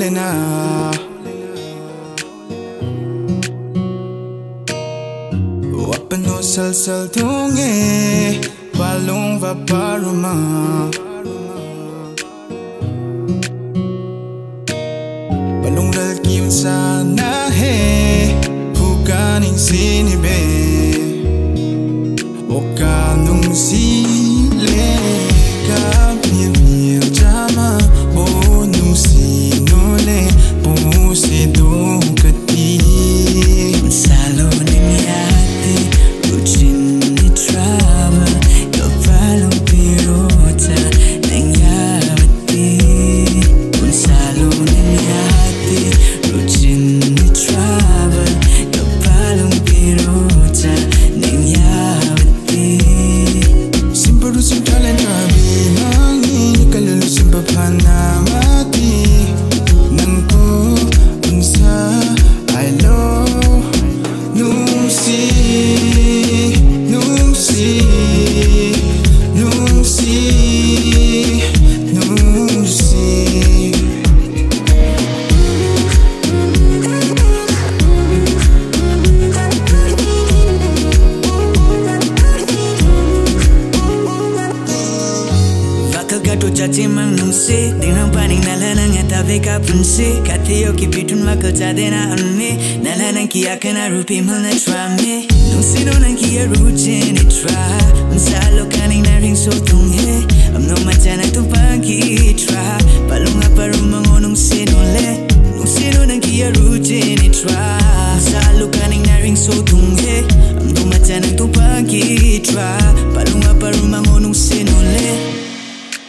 only now. Wapano sal-sal tungi, walong vaparuma. Balong dalkim sana he, hukaning sinibe, o kanong sile kapim niya jama. Mang numsi, dinang paning nalalang atabe ka punsi. Katiyo ki bitun wakota dena unme. Nalalang ki akana rupi malna trame. Numsi donan ki aruchen itra. Unsalo kaning naring so tunghe. Amno matana tumpang ki itra. Palunga parumang onung sinole. Numsi donan ki aruchen itra. Unsalo kaning naring so tunghe. Amno matana tumpang ki itra. Palunga parumang onung sinole.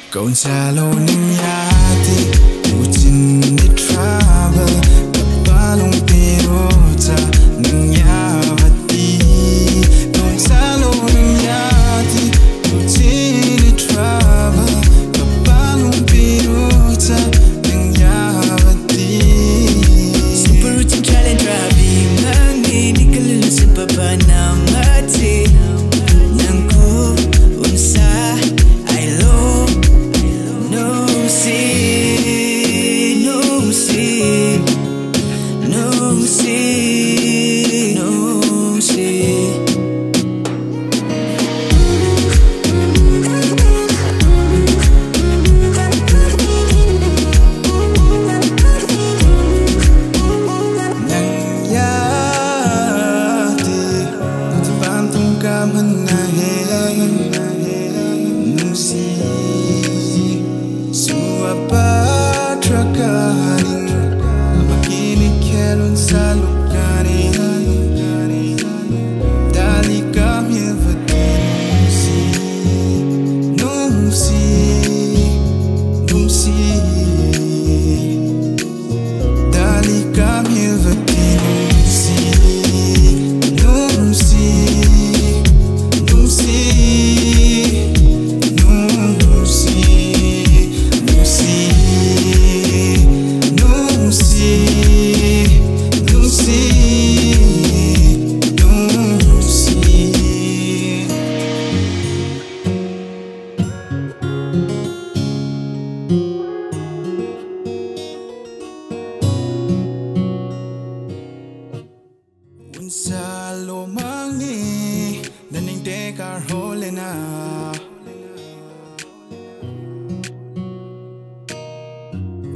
Kung salo ng yati, putin ni travel, kapalong pirota ng yabati. Kung salo ng yati, putin ni travel, kapalong pirota ng yabati. Simpurutin kala drabi, mangi, di kalulusin pa ba na mati. Salomani, daning dekar holena.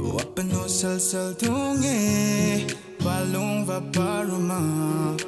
Wapano sal-sal tungi, balong vaparuma.